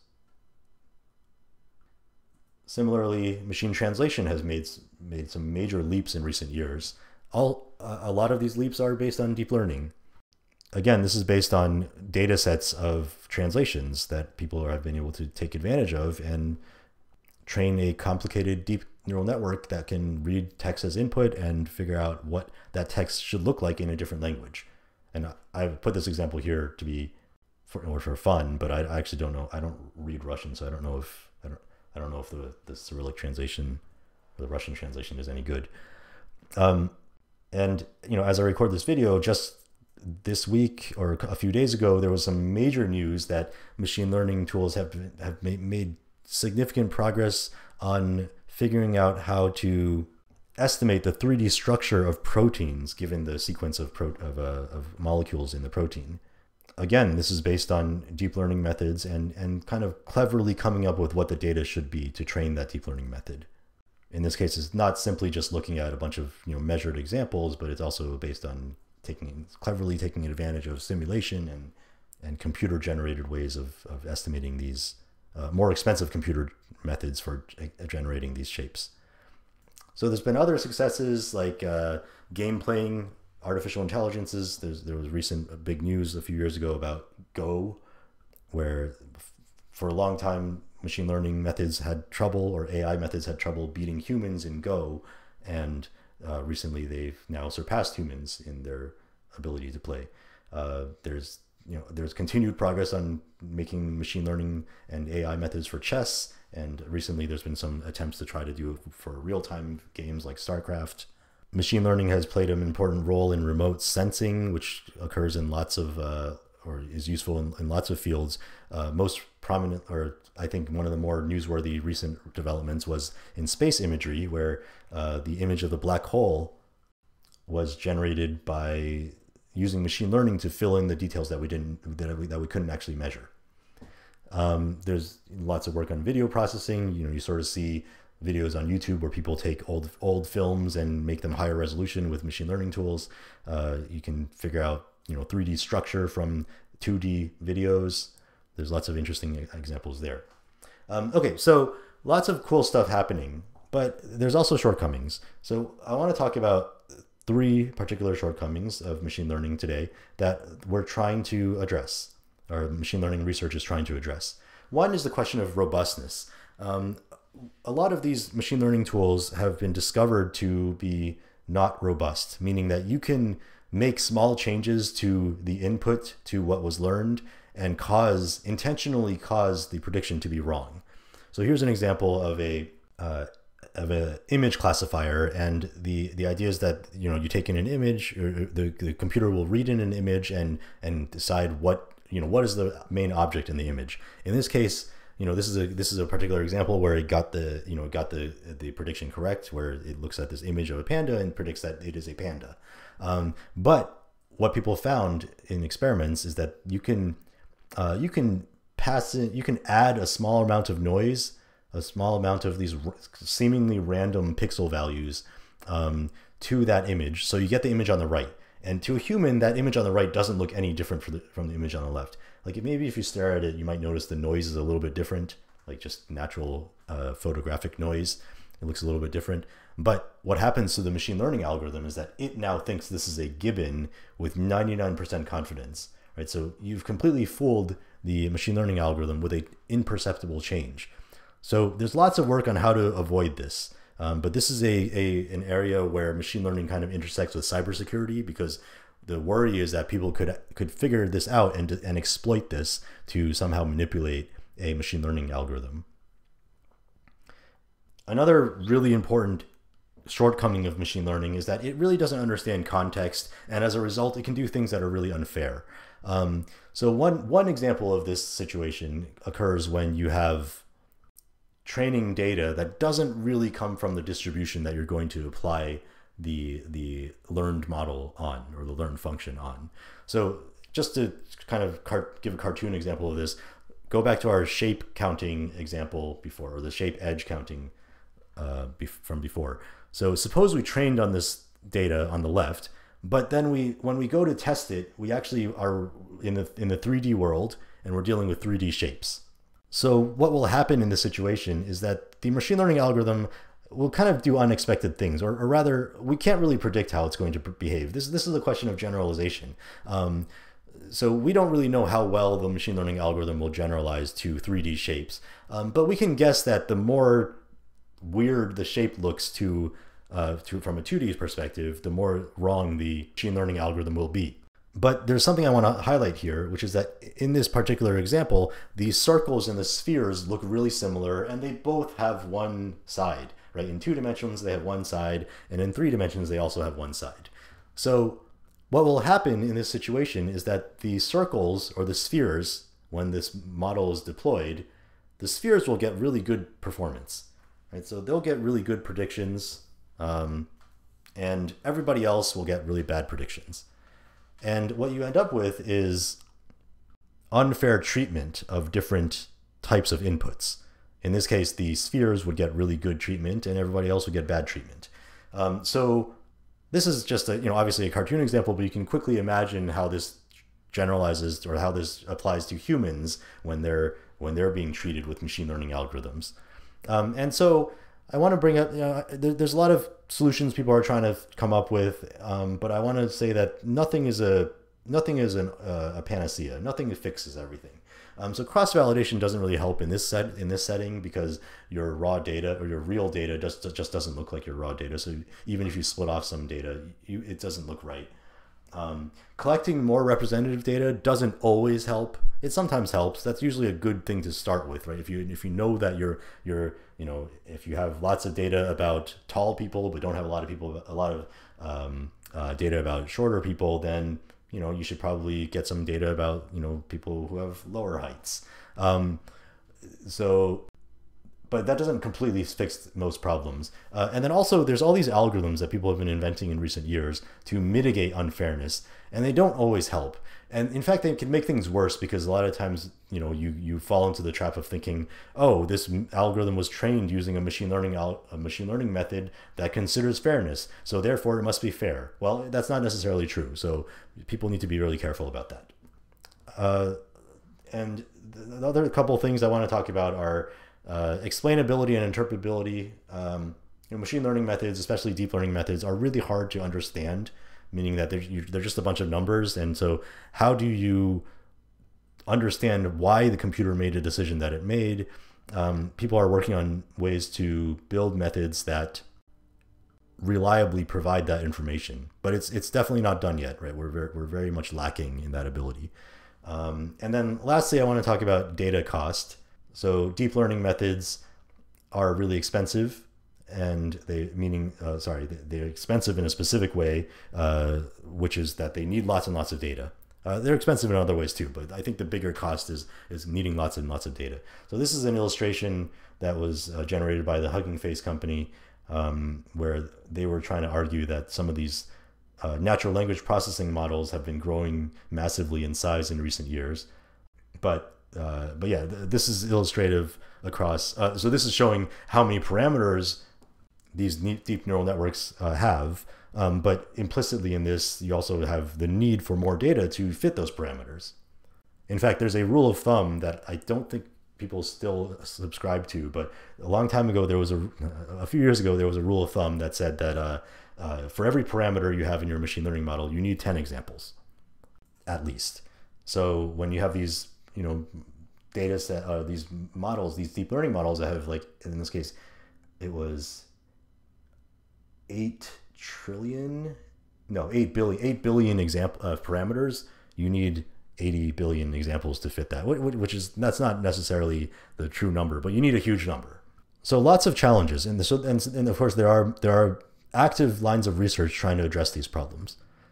Similarly, machine translation has made, made some major leaps in recent years. All, a lot of these leaps are based on deep learning. Again, this is based on data sets of translations that people have been able to take advantage of and train a complicated deep neural network that can read text as input and figure out what that text should look like in a different language. And I've put this example here to be for, or for fun, but I, I actually don't know. I don't read Russian, so I don't know if I don't, I don't know if the, the Cyrillic translation or the Russian translation is any good. Um, and you know, as I record this video, just this week or a few days ago, there was some major news that machine learning tools have have made significant progress on figuring out how to estimate the three D structure of proteins given the sequence of pro of, uh, of molecules in the protein. Again, this is based on deep learning methods and and kind of cleverly coming up with what the data should be to train that deep learning method. In this case, it's not simply just looking at a bunch of, you know, measured examples, but it's also based on Taking, cleverly taking advantage of simulation and, and computer-generated ways of, of estimating these uh, more expensive computer methods for generating these shapes. So there's been other successes like uh, game-playing artificial intelligences. There's, there was recent big news a few years ago about Go, where for a long time machine learning methods had trouble, or A I methods had trouble beating humans in Go, and Uh, recently, they've now surpassed humans in their ability to play. Uh, there's you know there's continued progress on making machine learning and A I methods for chess, and recently there's been some attempts to try to do it for real-time games like StarCraft. Machine learning has played an important role in remote sensing, which occurs in lots of uh, or is useful in, in lots of fields. Uh, most prominent, or I think one of the more newsworthy recent developments, was in space imagery, where uh, the image of the black hole was generated by using machine learning to fill in the details that we didn't that we, that we couldn't actually measure. Um, there's lots of work on video processing. You know, you sort of see videos on YouTube where people take old old films and make them higher resolution with machine learning tools. Uh, you can figure out you know three D structure from two D videos. There's lots of interesting examples there. Um, okay, so lots of cool stuff happening, but there's also shortcomings. So I want to talk about three particular shortcomings of machine learning today that we're trying to address, or machine learning research is trying to address. One is the question of robustness. Um, a lot of these machine learning tools have been discovered to be not robust, meaning that you can make small changes to the input to what was learned and cause intentionally cause the prediction to be wrong. So here's an example of a uh, of a image classifier, and the the idea is that you know you take in an image, or the the computer will read in an image and and decide what you know what is the main object in the image. In this case, you know this is a this is a particular example where it got the you know got the the prediction correct, where it looks at this image of a panda and predicts that it is a panda. Um, but what people found in experiments is that you can Uh, you can pass in, you can add a small amount of noise, a small amount of these r seemingly random pixel values um, to that image. So you get the image on the right. And to a human, that image on the right doesn't look any different from the, from the image on the left. Like it, maybe if you stare at it, you might notice the noise is a little bit different, like just natural uh, photographic noise. It looks a little bit different. But what happens to the machine learning algorithm is that it now thinks this is a gibbon with ninety-nine percent confidence. Right, so you've completely fooled the machine learning algorithm with an imperceptible change. So there's lots of work on how to avoid this, um, but this is a, a an area where machine learning kind of intersects with cybersecurity, because the worry is that people could could figure this out and and exploit this to somehow manipulate a machine learning algorithm. Another really important shortcoming of machine learning is that it really doesn't understand context, and as a result, it can do things that are really unfair. Um, so one, one example of this situation occurs when you have training data that doesn't really come from the distribution that you're going to apply the, the learned model on, or the learned function on. So just to kind of give a cartoon example of this, go back to our shape counting example before, or the shape edge counting uh, be from before. So suppose we trained on this data on the left, but then we, when we go to test it, we actually are in the, in the three D world, and we're dealing with three D shapes. So what will happen in this situation is that the machine learning algorithm will kind of do unexpected things, or, or rather, we can't really predict how it's going to behave. This, this is a question of generalization. Um, so we don't really know how well the machine learning algorithm will generalize to three D shapes, um, but we can guess that the more weird the shape looks to Uh, to, from a two D perspective, the more wrong the machine learning algorithm will be. But there's something I want to highlight here, which is that in this particular example, the circles and the spheres look really similar, and they both have one side, right? In two dimensions, they have one side, and in three dimensions, they also have one side. So what will happen in this situation is that the circles or the spheres, when this model is deployed, the spheres will get really good performance, right? So they'll get really good predictions. Um, and everybody else will get really bad predictions. And what you end up with is unfair treatment of different types of inputs. In this case, the spheres would get really good treatment and everybody else would get bad treatment. Um, so this is just a, you know, obviously a cartoon example, but you can quickly imagine how this generalizes, or how this applies to humans when they're, when they're being treated with machine learning algorithms. Um, and so I want to bring up, you know, there's a lot of solutions people are trying to come up with, um, but I want to say that nothing is a nothing is an, uh, a panacea. Nothing fixes everything. Um, so cross-validation doesn't really help in this set in this setting, because your raw data or your real data just just doesn't look like your raw data. So even if you split off some data, you, it doesn't look right. Um, collecting more representative data doesn't always help. It sometimes helps. That's usually a good thing to start with, right? If you if you know that you're you're you know if you have lots of data about tall people but don't have a lot of people a lot of um, uh, data about shorter people, then you know you should probably get some data about you know people who have lower heights. Um, so. But that doesn't completely fix most problems. Uh, and then also there's all these algorithms that people have been inventing in recent years to mitigate unfairness, and they don't always help. And in fact, they can make things worse because a lot of times, you know, you, you fall into the trap of thinking, oh, this algorithm was trained using a machine learning al a machine learning method that considers fairness, so therefore it must be fair. Well, that's not necessarily true. So people need to be really careful about that. Uh, and the other couple of things I want to talk about are Uh, explainability and interpretability. Um, you know, machine learning methods, especially deep learning methods, are really hard to understand, meaning that they're, you, they're just a bunch of numbers. And so how do you understand why the computer made a decision that it made? Um, people are working on ways to build methods that reliably provide that information, but it's, it's definitely not done yet, right? We're very, we're very much lacking in that ability. Um, and then lastly, I want to talk about data cost. So deep learning methods are really expensive, and they meaning uh, sorry they're expensive in a specific way, uh, which is that they need lots and lots of data. Uh, they're expensive in other ways too, but I think the bigger cost is is needing lots and lots of data. So this is an illustration that was uh, generated by the Hugging Face company, um, where they were trying to argue that some of these uh, natural language processing models have been growing massively in size in recent years, but Uh, but yeah, th this is illustrative across. Uh, so this is showing how many parameters these deep neural networks uh, have. Um, but implicitly in this, you also have the need for more data to fit those parameters. In fact, there's a rule of thumb that I don't think people still subscribe to, but a long time ago, there was a, a few years ago, there was a rule of thumb that said that uh, uh, for every parameter you have in your machine learning model, you need ten examples, at least. So when you have these you know, data set, uh, these models, these deep learning models that have, like, in this case, it was eight trillion, no, eight billion, eight billion example uh, parameters. You need eighty billion examples to fit that, which is, that's not necessarily the true number, but you need a huge number. So lots of challenges. And so, and, and of course there are, there are active lines of research trying to address these problems.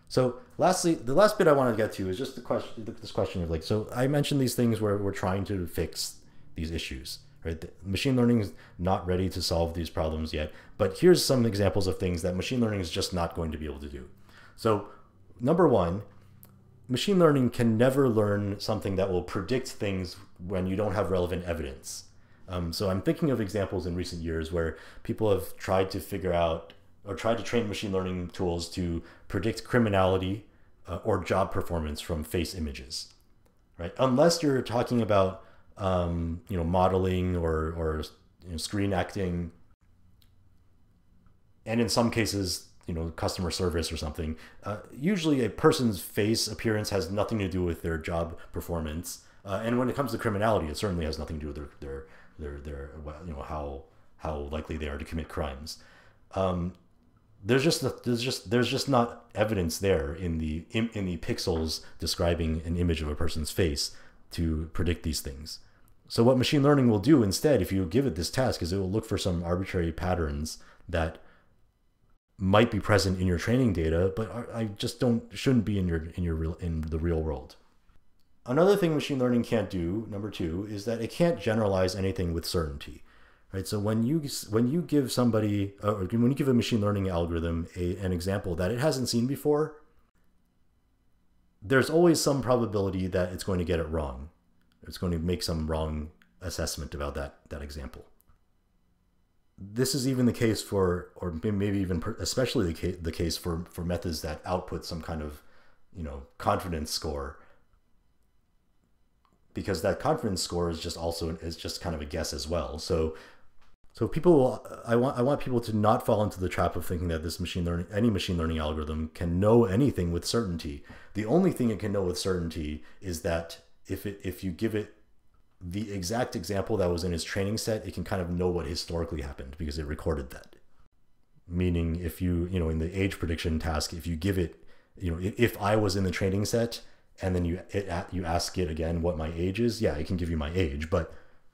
So lastly, the last bit I want to get to is just the question, this question of like, so I mentioned these things where we're trying to fix these issues, right? The machine learning is not ready to solve these problems yet, but here's some examples of things that machine learning is just not going to be able to do. So number one, machine learning can never learn something that will predict things when you don't have relevant evidence. Um, so I'm thinking of examples in recent years where people have tried to figure out or tried to train machine learning tools to predict criminality uh, or job performance from face images, right? Unless you're talking about, um, you know, modeling or, or you know, screen acting, and in some cases, you know, customer service or something, uh, usually a person's face appearance has nothing to do with their job performance. Uh, and when it comes to criminality, it certainly has nothing to do with their, their, their, their you know, how, how likely they are to commit crimes. Um, There's just there's just there's just not evidence there in the in, in the pixels describing an image of a person's face to predict these things. So what machine learning will do instead, if you give it this task, is it will look for some arbitrary patterns that might be present in your training data, but are, I just don't shouldn't be in your in your real in the real world. Another thing machine learning can't do, number two, is that it can't generalize anything with certainty. Right, so when you when you give somebody uh, or when you give a machine learning algorithm a, an example that it hasn't seen before, there's always some probability that it's going to get it wrong. It's going to make some wrong assessment about that that example. This is even the case for, or maybe even especially the case, the case for for methods that output some kind of you know confidence score, because that confidence score is just also is just kind of a guess as well. So. So people, will, I want I want people to not fall into the trap of thinking that this machine learning, any machine learning algorithm can know anything with certainty. The only thing it can know with certainty is that if it if you give it the exact example that was in its training set, it can kind of know what historically happened because it recorded that. Meaning, if you you know in the age prediction task, if you give it you know, if I was in the training set and then you it, you ask it again what my age is, yeah, it can give you my age, but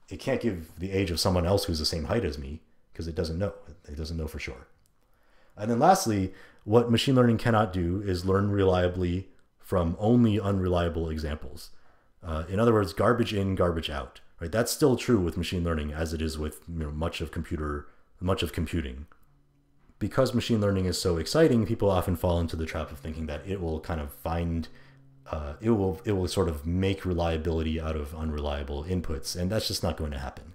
it can't give the age of someone else who's the same height as me because it doesn't know. It doesn't know for sure. And then lastly, what machine learning cannot do is learn reliably from only unreliable examples. Uh, in other words, garbage in, garbage out. Right? That's still true with machine learning as it is with you know, much of computer, much of computing. Because machine learning is so exciting, people often fall into the trap of thinking that it will kind of find, uh, it will it will sort of make reliability out of unreliable inputs, and that's just not going to happen.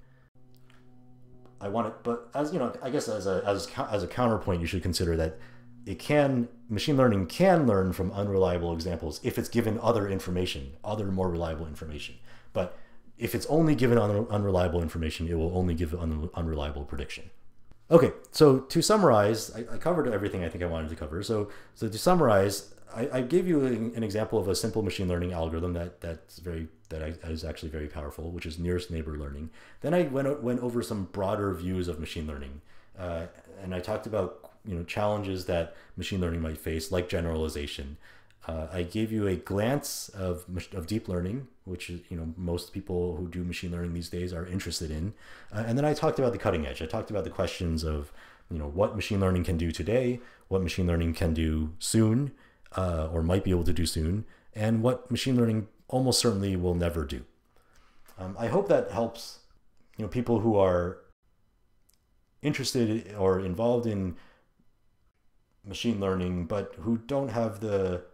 I want it, but as you know, I guess as a as as a counterpoint, you should consider that it can machine learning can learn from unreliable examples if it's given other information, other more reliable information. But if it's only given un unreliable information, it will only give un unreliable prediction. Okay, so to summarize, I, I covered everything I think I wanted to cover. So, so to summarize, I, I gave you an, an example of a simple machine learning algorithm that that's very that I, is actually very powerful, which is nearest neighbor learning. Then I went went over some broader views of machine learning, uh, and I talked about you know challenges that machine learning might face, like generalization. Uh, I gave you a glance of of deep learning, which is, you know, most people who do machine learning these days are interested in. Uh, and then I talked about the cutting edge. I talked about the questions of, you know, what machine learning can do today, what machine learning can do soon, uh, or might be able to do soon, and what machine learning almost certainly will never do. Um, I hope that helps, you know, people who are interested or involved in machine learning, but who don't have the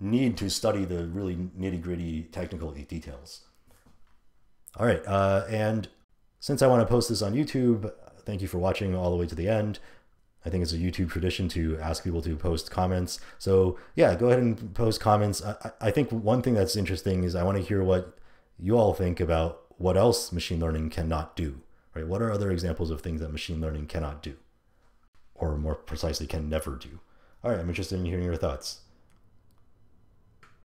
need to study the really nitty-gritty technical details. All right, uh, and since I want to post this on YouTube, thank you for watching all the way to the end. I think it's a YouTube tradition to ask people to post comments. So yeah, go ahead and post comments. I, I think one thing that's interesting is I want to hear what you all think about what else machine learning cannot do, right? What are other examples of things that machine learning cannot do, or more precisely can never do? All right, I'm interested in hearing your thoughts.